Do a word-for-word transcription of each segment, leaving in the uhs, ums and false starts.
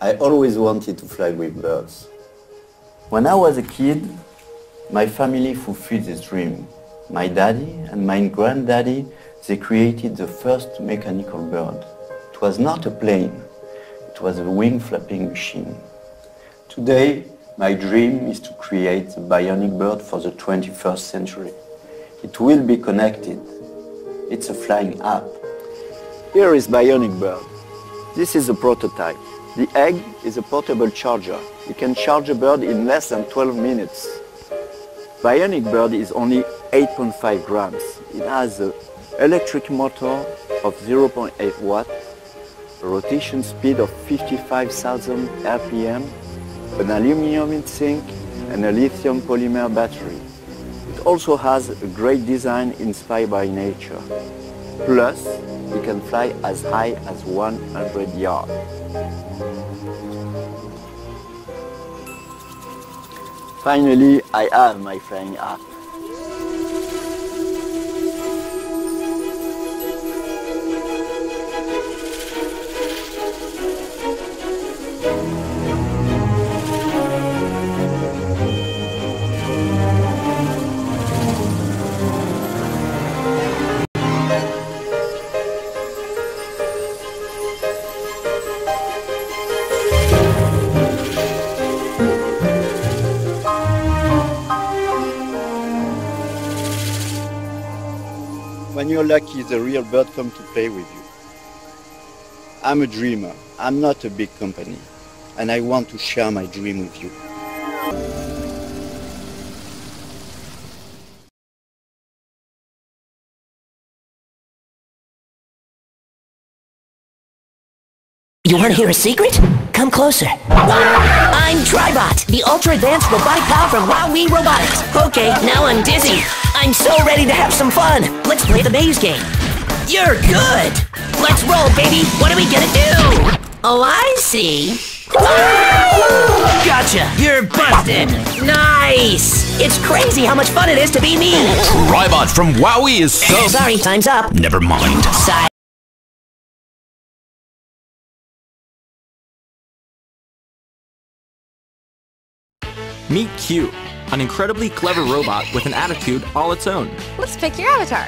I always wanted to fly with birds. When I was a kid, my family fulfilled this dream. My daddy and my granddaddy, they created the first mechanical bird. It was not a plane, it was a wing flapping machine. Today, my dream is to create the bionic bird for the twenty-first century. It will be connected. It's a flying app. Here is Bionic Bird. This is a prototype. The egg is a portable charger. You can charge a bird in less than twelve minutes. Bionic Bird is only eight point five grams. It has an electric motor of zero point eight watt, a rotation speed of fifty-five thousand R P M, an aluminum sink and a lithium polymer battery. It also has a great design inspired by nature. Plus, you can fly as high as one hundred yards. Finally, I have my flying app. When you're lucky, the real bird comes to play with you. I'm a dreamer. I'm not a big company. And I want to share my dream with you. You want to hear a secret? Come closer. I'm Tribot, the ultra-advanced robotic pal from WowWee Robotics. Okay, now I'm dizzy. I'm so ready to have some fun. Let's play the maze game. You're good. Let's roll, baby. What are we gonna do? Oh, I see. Gotcha. You're busted. Nice. It's crazy how much fun it is to be me. Tribot from WowWee is so... Sorry, time's up. Never mind. Sorry. Meet Q, an incredibly clever robot with an attitude all its own. Let's pick your avatar.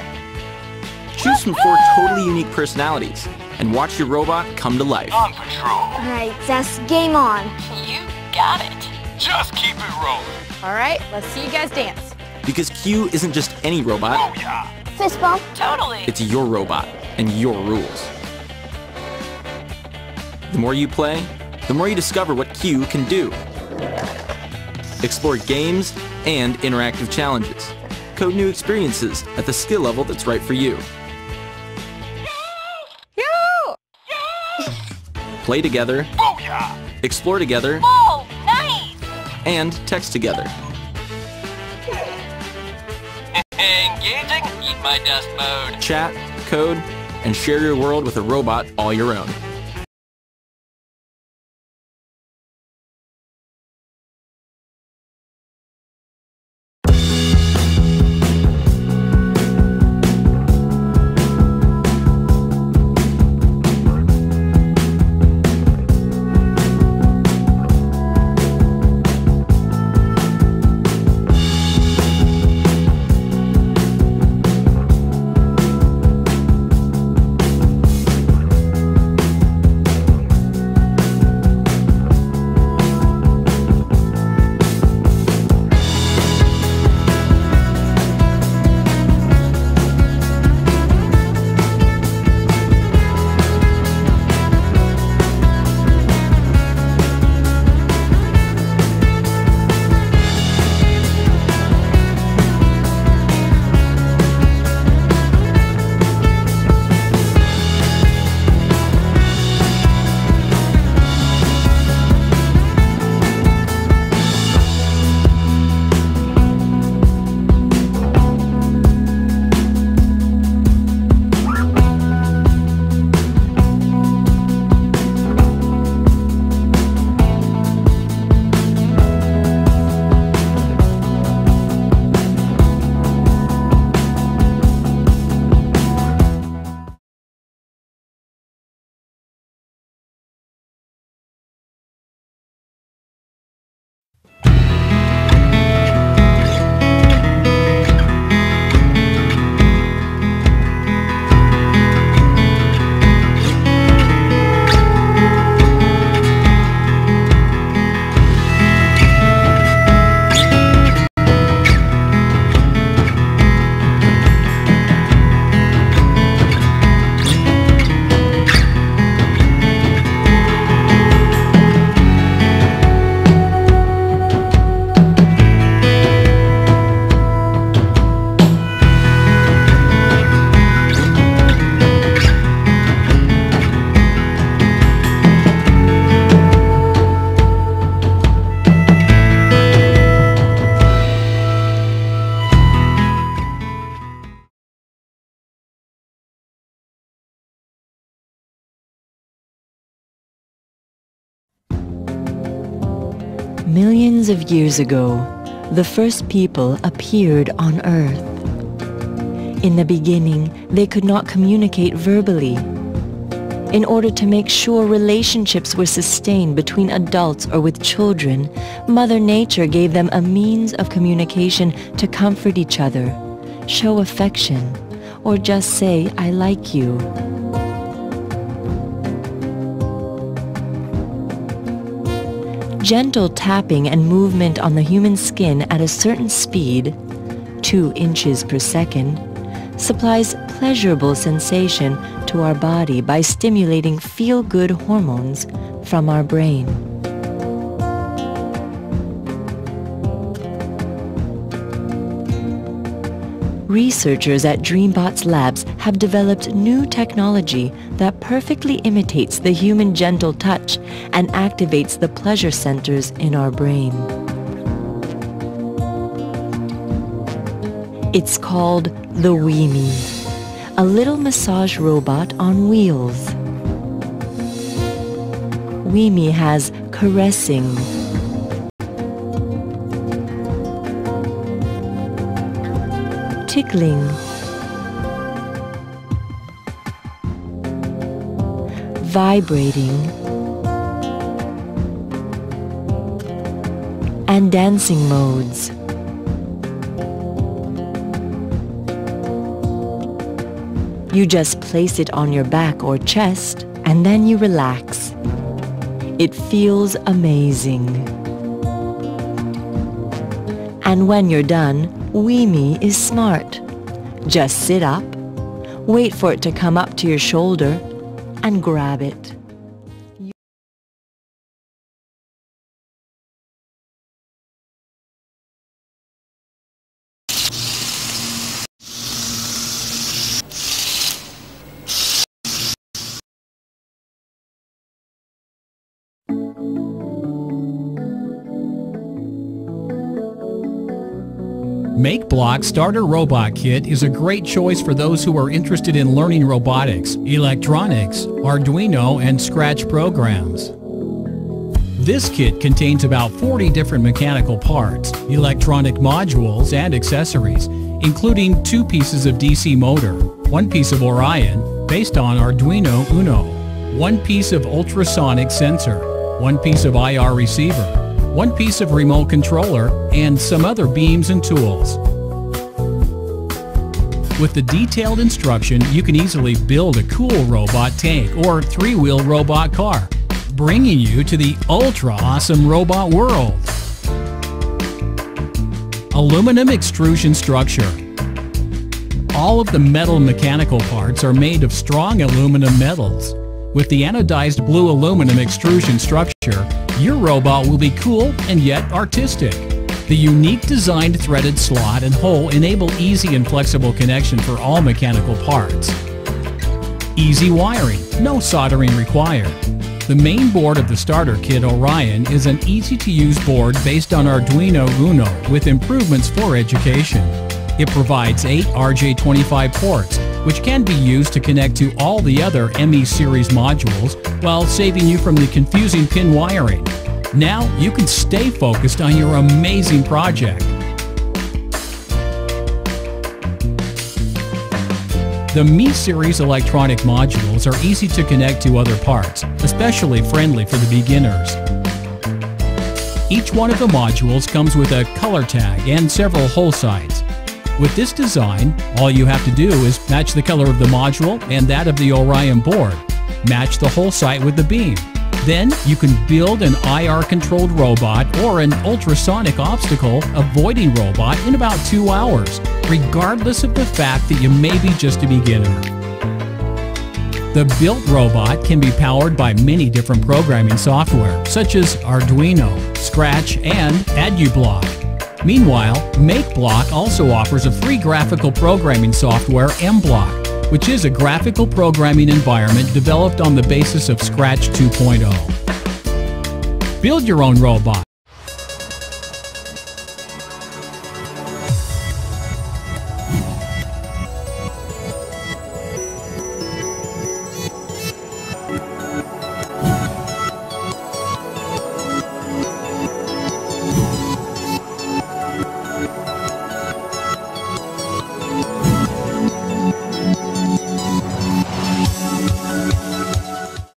Choose from four totally unique personalities and watch your robot come to life. On patrol. Alright, that's game on. You got it. Just keep it rolling. Alright, let's see you guys dance. Because Q isn't just any robot. Oh, yeah. Fist bump. Totally. It's your robot and your rules. The more you play, the more you discover what Q can do. Explore games and interactive challenges. Code new experiences at the skill level that's right for you. Yo! Yo! Play together. Booyah! Explore together. Whoa, nice! And text together. Engaging, eat my dust mode. Chat, code, and share your world with a robot all your own. Millions of years ago, the first people appeared on Earth. In the beginning, they could not communicate verbally. In order to make sure relationships were sustained between adults or with children, Mother Nature gave them a means of communication to comfort each other, show affection, or just say, "I like you." Gentle tapping and movement on the human skin at a certain speed, two inches per second, supplies pleasurable sensation to our body by stimulating feel-good hormones from our brain. Researchers at DreamBots Labs have developed new technology that perfectly imitates the human gentle touch and activates the pleasure centers in our brain. It's called the WeeMe, a little massage robot on wheels. WeeMe has caressing, tickling, vibrating, and dancing modes. You just place it on your back or chest, and then you relax. It feels amazing. And when you're done, WeeMe is smart. Just sit up, wait for it to come up to your shoulder, and grab it. Makeblock Starter Robot Kit is a great choice for those who are interested in learning robotics, electronics, Arduino, and Scratch programs. This kit contains about forty different mechanical parts, electronic modules, and accessories, including two pieces of D C motor, one piece of Orion, based on Arduino Uno, one piece of ultrasonic sensor, one piece of I R receiver, one piece of remote controller, and some other beams and tools. With the detailed instruction, you can easily build a cool robot tank or three-wheel robot car, bringing you to the ultra-awesome robot world. Aluminum extrusion structure. All of the metal mechanical parts are made of strong aluminum metals. With the anodized blue aluminum extrusion structure, your robot will be cool and yet artistic. The unique designed threaded slot and hole enable easy and flexible connection for all mechanical parts. Easy wiring, no soldering required. The main board of the starter kit Orion is an easy-to-use board based on Arduino Uno with improvements for education. It provides eight R J twenty-five ports, which can be used to connect to all the other ME series modules while saving you from the confusing pin wiring. Now you can stay focused on your amazing project. The ME series electronic modules are easy to connect to other parts, especially friendly for the beginners. Each one of the modules comes with a color tag and several hole sides. With this design, all you have to do is match the color of the module and that of the Orion board. Match the hole site with the beam. Then you can build an I R-controlled robot or an ultrasonic obstacle avoiding robot in about two hours, regardless of the fact that you may be just a beginner. The built robot can be powered by many different programming software, such as Arduino, Scratch, and EduBlock. Meanwhile, Makeblock also offers a free graphical programming software, mBlock, which is a graphical programming environment developed on the basis of Scratch two point oh. Build your own robot.